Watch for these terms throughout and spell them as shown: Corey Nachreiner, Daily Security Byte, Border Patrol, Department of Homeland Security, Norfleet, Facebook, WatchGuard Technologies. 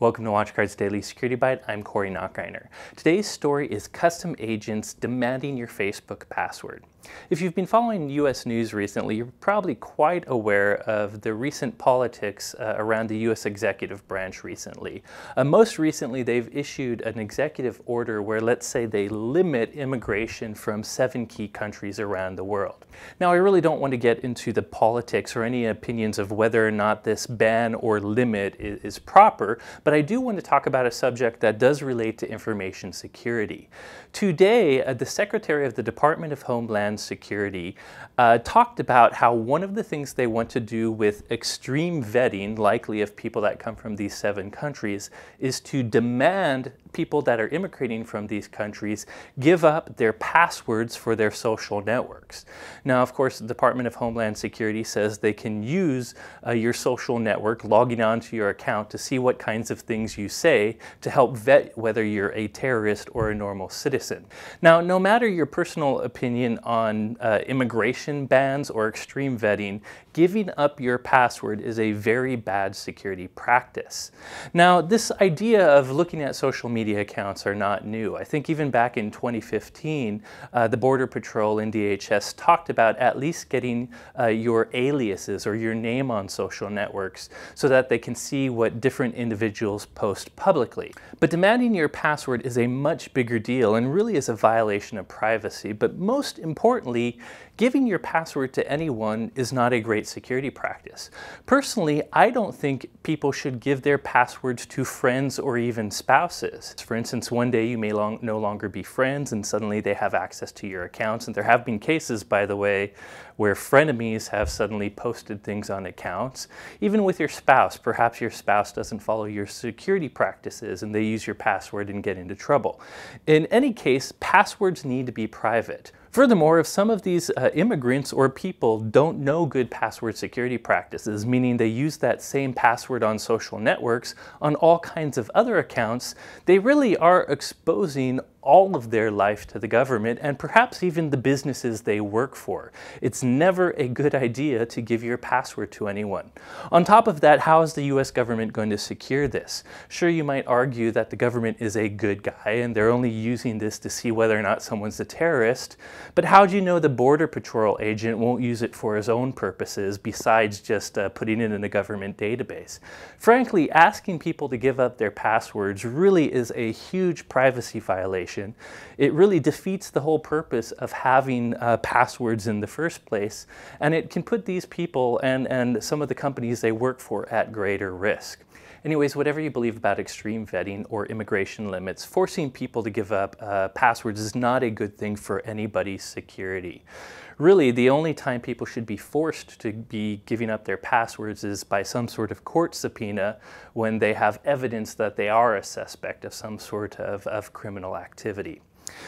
Welcome to WatchGuard's Daily Security Byte. I'm Corey Nachreiner. Today's story is custom agents demanding your Facebook password. If you've been following U.S. news recently, you're probably quite aware of the recent politics around the U.S. executive branch recently. Most recently, they've issued an executive order where, let's say, they limit immigration from 7 key countries around the world. Now, I really don't want to get into the politics or any opinions of whether or not this ban or limit is proper, but I do want to talk about a subject that does relate to information security. Today, the Secretary of the Department of Homeland Security talked about how one of the things they want to do with extreme vetting, likely of people that come from these 7 countries, is to demand people that are immigrating from these countries give up their passwords for their social networks. Now, of course, the Department of Homeland Security says they can use your social network, logging onto your account to see what kinds of things you say to help vet whether you're a terrorist or a normal citizen. Now, no matter your personal opinion on immigration bans or extreme vetting, giving up your password is a very bad security practice. Now, this idea of looking at social media accounts are not new. I think even back in 2015, the Border Patrol and DHS talked about at least getting your aliases or your name on social networks so that they can see what different individuals post publicly. But demanding your password is a much bigger deal and really is a violation of privacy. But most importantly, giving your password to anyone is not a great security practice. Personally, I don't think people should give their passwords to friends or even spouses. For instance, one day you may no longer be friends and suddenly they have access to your accounts. And there have been cases, by the way, where frenemies have suddenly posted things on accounts. Even with your spouse, perhaps your spouse doesn't follow your security practices and they use your password and get into trouble. In any case, passwords need to be private. Furthermore, if some of these immigrants or people don't know good password security practices, meaning they use that same password on social networks, on all kinds of other accounts, they really are exposing all of their life to the government and perhaps even the businesses they work for. It's never a good idea to give your password to anyone. On top of that, how is the US government going to secure this? Sure, you might argue that the government is a good guy and they're only using this to see whether or not someone's a terrorist, but how do you know the Border Patrol agent won't use it for his own purposes besides just putting it in a government database? Frankly, asking people to give up their passwords really is a huge privacy violation. It really defeats the whole purpose of having passwords in the first place, and it can put these people and some of the companies they work for at greater risk. Anyways, whatever you believe about extreme vetting or immigration limits, forcing people to give up passwords is not a good thing for anybody's security. Really, the only time people should be forced to be giving up their passwords is by some sort of court subpoena when they have evidence that they are a suspect of some sort of criminal activity.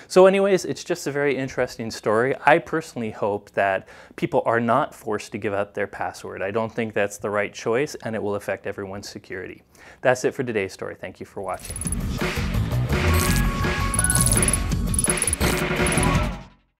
So anyways, it's just a very interesting story. I personally hope that people are not forced to give up their password. I don't think that's the right choice, and it will affect everyone's security. That's it for today's story. Thank you for watching.